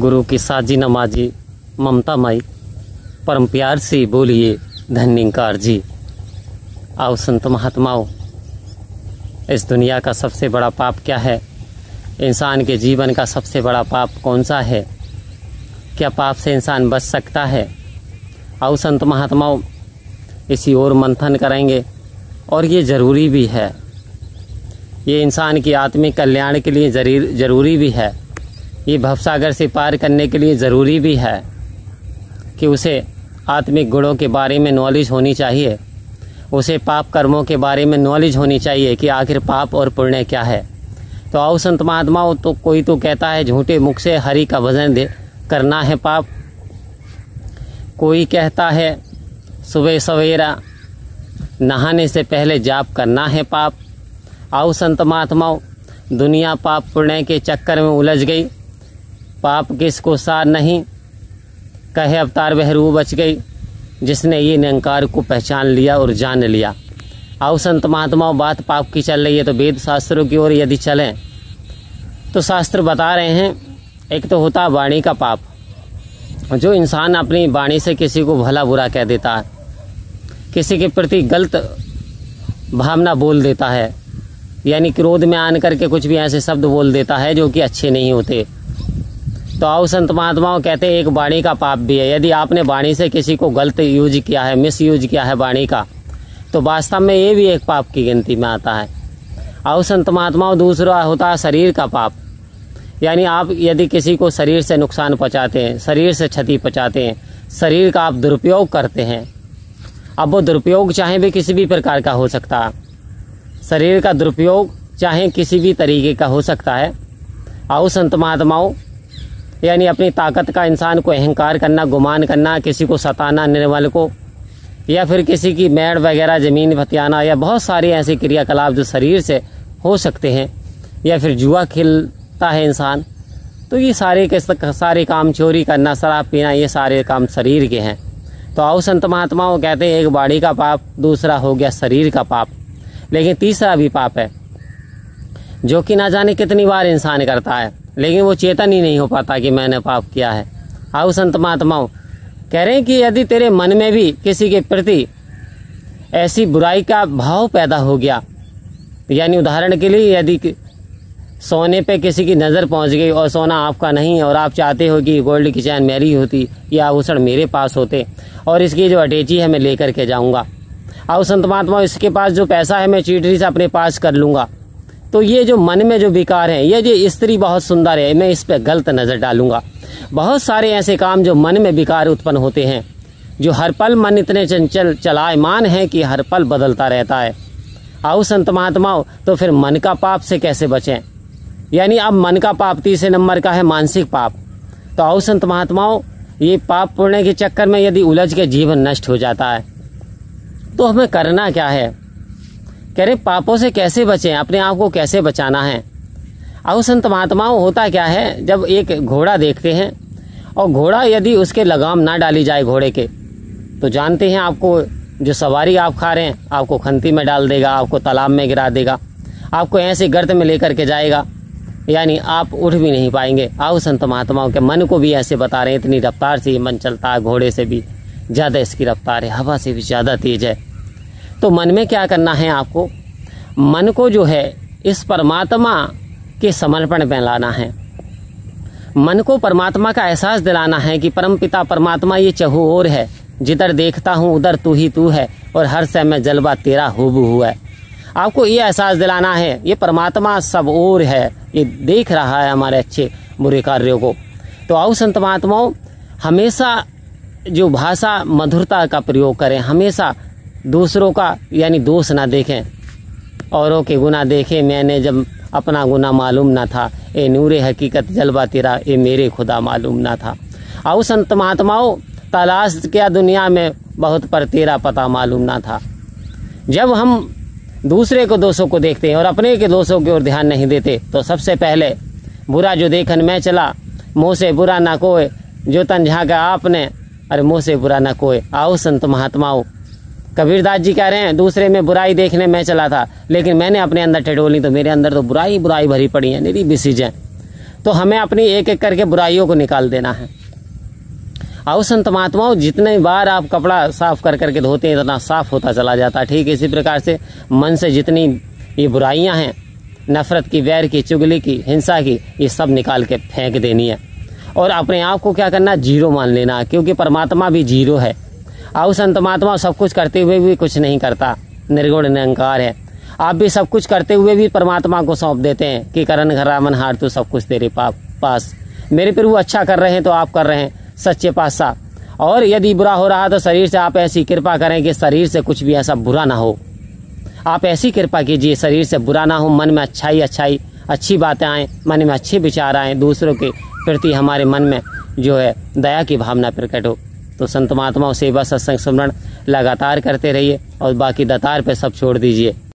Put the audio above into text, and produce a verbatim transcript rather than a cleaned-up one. गुरु की साजी नमाजी ममता माई, परम प्यार से बोलिए धन निरंकार जी। आओ संत महात्माओं, इस दुनिया का सबसे बड़ा पाप क्या है? इंसान के जीवन का सबसे बड़ा पाप कौन सा है? क्या पाप से इंसान बच सकता है? आओ संत महात्माओं, इसी ओर मंथन करेंगे और ये ज़रूरी भी है, ये इंसान की आत्मिक कल्याण के लिए ज़रूरी भी है, ये भवसागर से पार करने के लिए ज़रूरी भी है कि उसे आत्मिक गुणों के बारे में नॉलेज होनी चाहिए, उसे पाप कर्मों के बारे में नॉलेज होनी चाहिए कि आखिर पाप और पुण्य क्या है। तो आओ संत महात्माओं, तो कोई तो कहता है झूठे मुख से हरि का भजन दे करना है पाप, कोई कहता है सुबह सवेरा नहाने से पहले जाप करना है पाप। आओ संत महात्माओं, दुनिया पाप पुण्य के चक्कर में उलझ गई, पाप किसको सार नहीं कहे अवतार वह रूह बच गई जिसने ये निरंकार को पहचान लिया और जान लिया। आओ संत महात्माओं, बात पाप की चल रही है तो वेद शास्त्रों की ओर यदि चलें तो शास्त्र बता रहे हैं, एक तो होता वाणी का पाप, जो इंसान अपनी वाणी से किसी को भला बुरा कह देता है, किसी के प्रति गलत भावना बोल देता है, यानी क्रोध में आन करके कुछ भी ऐसे शब्द बोल देता है जो कि अच्छे नहीं होते। तो आओ संत महात्माओं, कहते हैं एक वाणी का पाप भी है। यदि आपने वाणी से किसी को गलत यूज किया है, मिस यूज किया है वाणी का, तो वास्तव में ये भी एक पाप की गिनती में आता है। आओ संत महात्माओं, दूसरा होता है शरीर का पाप, यानी आप यदि किसी को शरीर से नुकसान पहुँचाते हैं, शरीर से क्षति पहुँचाते हैं, शरीर का आप दुरुपयोग करते हैं। अब वो दुरुपयोग चाहे भी किसी भी प्रकार का हो सकता है, शरीर का दुरुपयोग चाहे किसी भी तरीके का हो सकता है। आओ संत महात्माओं, यानी अपनी ताकत का इंसान को अहंकार करना, गुमान करना, किसी को सताना निर्मल को, या फिर किसी की मेड़ वगैरह ज़मीन फतियाना, या बहुत सारी ऐसी क्रियाकलाप जो शरीर से हो सकते हैं, या फिर जुआ खेलता है इंसान, तो ये सारे के सारे काम, चोरी करना, शराब पीना, ये सारे काम शरीर के हैं। तो आओ संत महात्माओं, कहते हैं एक वाणी का पाप, दूसरा हो गया शरीर का पाप, लेकिन तीसरा भी पाप है जो कि ना जाने कितनी बार इंसान करता है, लेकिन वो चेतन ही नहीं हो पाता कि मैंने पाप किया है। आओ संत महात्माओं, कह रहे हैं कि यदि तेरे मन में भी किसी के प्रति ऐसी बुराई का भाव पैदा हो गया, यानी उदाहरण के लिए यदि सोने पे किसी की नज़र पहुंच गई और सोना आपका नहीं है और आप चाहते हो कि गोल्ड की चैन मेरी होती, या आभूषण मेरे पास होते और इसकी जो अटैची है मैं लेकर के जाऊँगा, आओ संत महात्मा इसके पास जो पैसा है मैं चीटरी से अपने पास कर लूँगा, तो ये जो मन में जो विकार है, ये जो स्त्री बहुत सुंदर है मैं इस पर गलत नज़र डालूंगा, बहुत सारे ऐसे काम जो मन में विकार उत्पन्न होते हैं, जो हर पल मन इतने चंचल चलायमान है कि हर पल बदलता रहता है। आओ संत महात्माओं, तो फिर मन का पाप से कैसे बचें? यानी अब मन का पाप तीसरे नंबर का है, मानसिक पाप। तो आओ संत महात्माओं, ये पाप पुण्य के चक्कर में यदि उलझ के जीवन नष्ट हो जाता है तो हमें करना क्या है? कह रहे पापों से कैसे बचें, अपने आप को कैसे बचाना है? आओ संत महात्माओं, होता क्या है, जब एक घोड़ा देखते हैं और घोड़ा यदि उसके लगाम ना डाली जाए घोड़े के, तो जानते हैं आपको जो सवारी आप खा रहे हैं आपको खंती में डाल देगा, आपको तालाब में गिरा देगा, आपको ऐसे गर्त में लेकर के जाएगा, यानी आप उठ भी नहीं पाएंगे। आओ संत महात्माओं के मन को भी ऐसे बता रहे हैं, इतनी रफ्तार से मन चलता है, घोड़े से भी ज़्यादा इसकी रफ्तार है, हवा से भी ज़्यादा तेज़ है। तो मन में क्या करना है? आपको मन को जो है इस परमात्मा के समर्पण में लाना है, मन को परमात्मा का एहसास दिलाना है कि परमपिता परमात्मा ये चहु ओर है, जिधर देखता हूँ उधर तू ही तू है और हर समय में जलवा तेरा हूबहू है। आपको ये एहसास दिलाना है ये परमात्मा सब ओर है, ये देख रहा है हमारे अच्छे बुरे कार्यों को। तो आओ संत महात्माओं, हमेशा जो भाषा मधुरता का प्रयोग करें, हमेशा दूसरों का यानी दोष ना देखें, औरों के गुनाह देखें मैंने जब अपना गुनाह मालूम ना था, ए नूरे हकीकत जलवा तेरा ए मेरे खुदा मालूम ना था। आओ संत महात्माओं, तलाश क्या दुनिया में बहुत पर तेरा पता मालूम ना था। जब हम दूसरे को दोषों को देखते हैं और अपने के दोषों की ओर ध्यान नहीं देते, तो सबसे पहले बुरा जो देखन मैं चला, मुँह से बुरा ना कोय जो तन झाँका आपने, अरे मुँह से बुरा ना कोय। आओ संत महात्माओं, कबीरदास जी कह रहे हैं दूसरे में बुराई देखने मैं चला था, लेकिन मैंने अपने अंदर टटोली तो मेरे अंदर तो बुराई बुराई भरी पड़ी है, निरी बिसीज है। तो हमें अपनी एक एक करके बुराइयों को निकाल देना है। आओ संत महात्माओं, जितने बार आप कपड़ा साफ कर करके धोते हैं इतना साफ होता चला जाता है। ठीक इसी प्रकार से मन से जितनी ये बुराइयां हैं, नफरत की, वैर की, चुगली की, हिंसा की, ये सब निकाल के फेंक देनी है और अपने आप को क्या करना, जीरो मान लेना, क्योंकि परमात्मा भी जीरो है। आओ संत महात्मा सब कुछ करते हुए भी कुछ नहीं करता, निर्गुण निरंकार है। आप भी सब कुछ करते हुए भी परमात्मा को सौंप देते हैं कि करण घरा मन हार तू, सब कुछ तेरे पास। मेरे प्रभु अच्छा कर रहे हैं तो आप कर रहे हैं सच्चे पासा, और यदि बुरा हो रहा तो शरीर से आप ऐसी कृपा करें कि शरीर से कुछ भी ऐसा बुरा ना हो। आप ऐसी कृपा कीजिए शरीर से बुरा ना हो, मन में अच्छाई अच्छाई अच्छी बातें आएँ, मन में अच्छे विचार आएँ, दूसरों के प्रति हमारे मन में जो है दया की भावना प्रकट हो। तो संत महात्माओं सेवा सत्संग स्मरण लगातार करते रहिए और बाकी दतार पे सब छोड़ दीजिए।